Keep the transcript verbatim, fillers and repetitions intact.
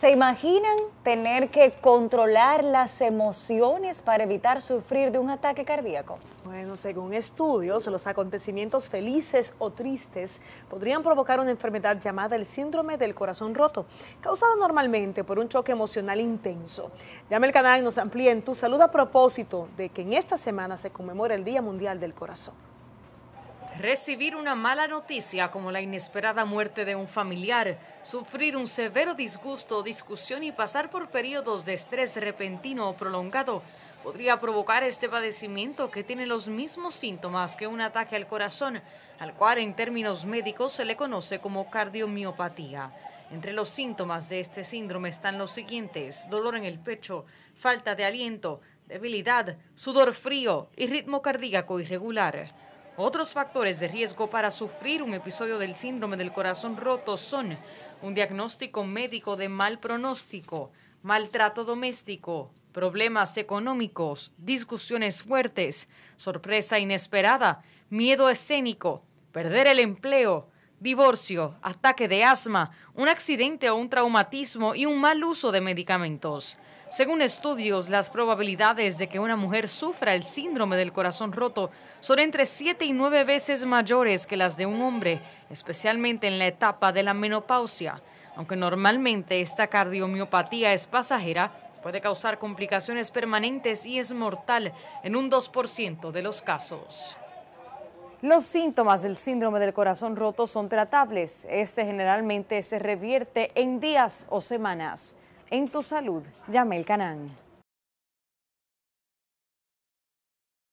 ¿Se imaginan tener que controlar las emociones para evitar sufrir de un ataque cardíaco? Bueno, según estudios, los acontecimientos felices o tristes podrían provocar una enfermedad llamada el síndrome del corazón roto, causada normalmente por un choque emocional intenso. Llama al canal y nos amplía en Tu Salud a propósito de que en esta semana se conmemora el Día Mundial del Corazón. Recibir una mala noticia como la inesperada muerte de un familiar, sufrir un severo disgusto o discusión y pasar por periodos de estrés repentino o prolongado podría provocar este padecimiento que tiene los mismos síntomas que un ataque al corazón, al cual en términos médicos se le conoce como cardiomiopatía. Entre los síntomas de este síndrome están los siguientes: dolor en el pecho, falta de aliento, debilidad, sudor frío y ritmo cardíaco irregular. Otros factores de riesgo para sufrir un episodio del síndrome del corazón roto son un diagnóstico médico de mal pronóstico, maltrato doméstico, problemas económicos, discusiones fuertes, sorpresa inesperada, miedo escénico, perder el empleo, divorcio, ataque de asma, un accidente o un traumatismo y un mal uso de medicamentos. Según estudios, las probabilidades de que una mujer sufra el síndrome del corazón roto son entre siete y nueve veces mayores que las de un hombre, especialmente en la etapa de la menopausia. Aunque normalmente esta cardiomiopatía es pasajera, puede causar complicaciones permanentes y es mortal en un dos por ciento de los casos. Los síntomas del síndrome del corazón roto son tratables. Este generalmente se revierte en días o semanas. En Tu Salud, Yamel Canán.